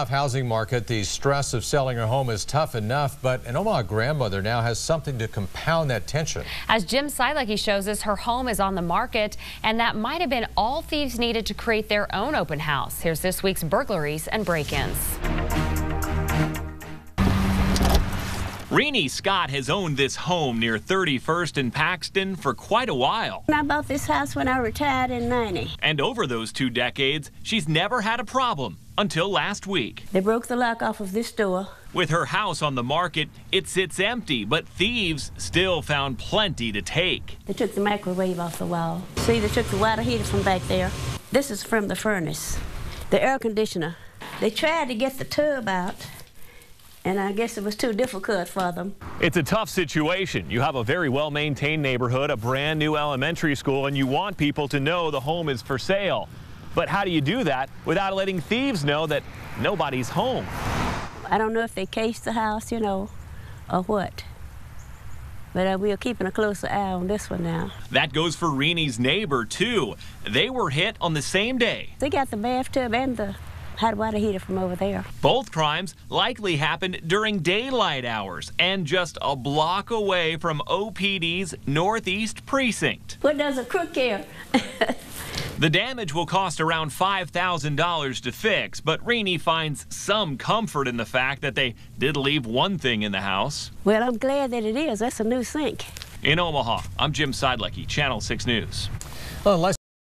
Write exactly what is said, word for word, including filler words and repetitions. Tough housing market, the stress of selling a home is tough enough, but an Omaha grandmother now has something to compound that tension. As Jim Silecki shows us, her home is on the market, and that might have been all thieves needed to create their own open house. Here's this week's burglaries and break-ins. Renee Scott has owned this home near thirty-first and Paxton for quite a while. I bought this house when I retired in ninety. And over those two decades, she's never had a problem until last week. They broke the lock off of this door. With her house on the market, it sits empty, but thieves still found plenty to take. They took the microwave off the wall. See, they took the water heater from back there. This is from the furnace, the air conditioner. They tried to get the tub out, and I guess it was too difficult for them. It's a tough situation. You have a very well-maintained neighborhood, a brand new elementary school, and you want people to know the home is for sale. But how do you do that without letting thieves know that nobody's home? I don't know if they cased the house, you know, or what. But uh, we are keeping a closer eye on this one now. That goes for Renee's neighbor, too. They were hit on the same day. They got the bathtub and the hot water heater from over there. Both crimes likely happened during daylight hours and just a block away from O P D's Northeast Precinct. What does a crook care? The damage will cost around five thousand dollars to fix, but Renee finds some comfort in the fact that they did leave one thing in the house. Well, I'm glad that it is. That's a new sink. In Omaha, I'm Jim Silecki, Channel six News. Well, unless